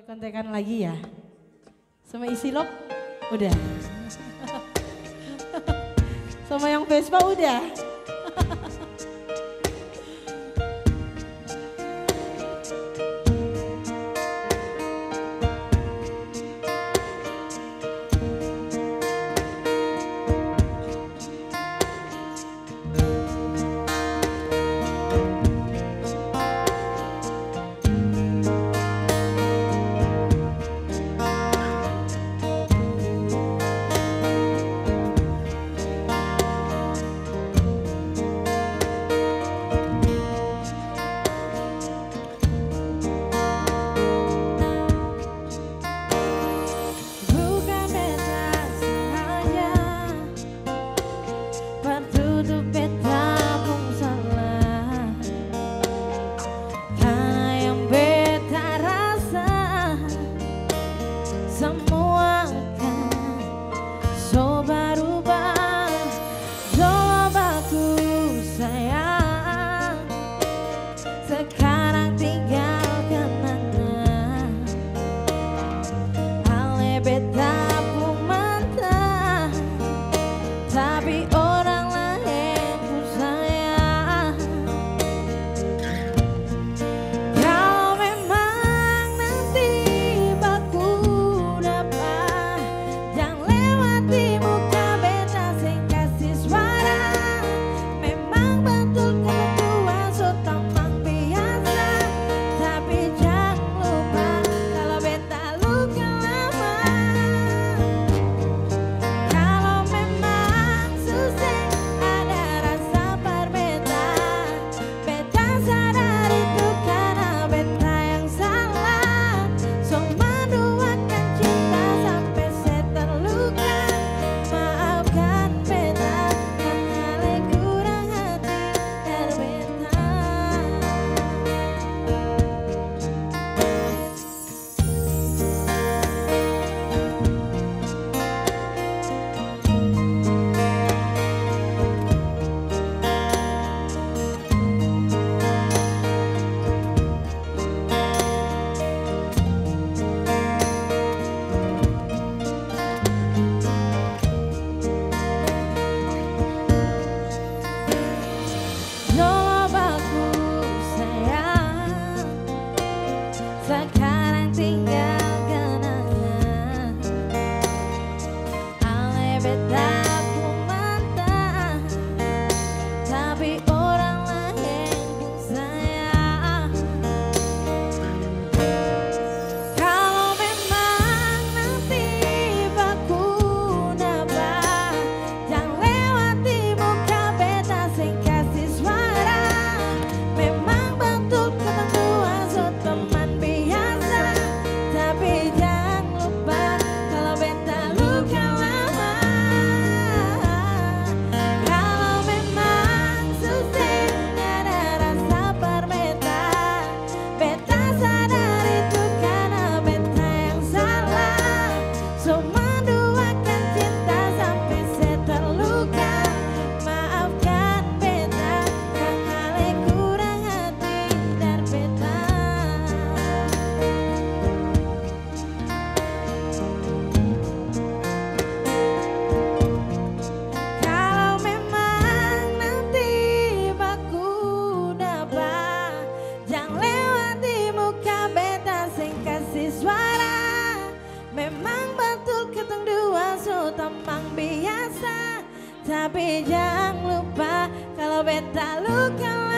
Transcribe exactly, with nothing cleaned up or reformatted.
Kontekan lagi ya sama Isilop udah, sama yang Vespa udah. Tapi jangan lupa kalau beta luka.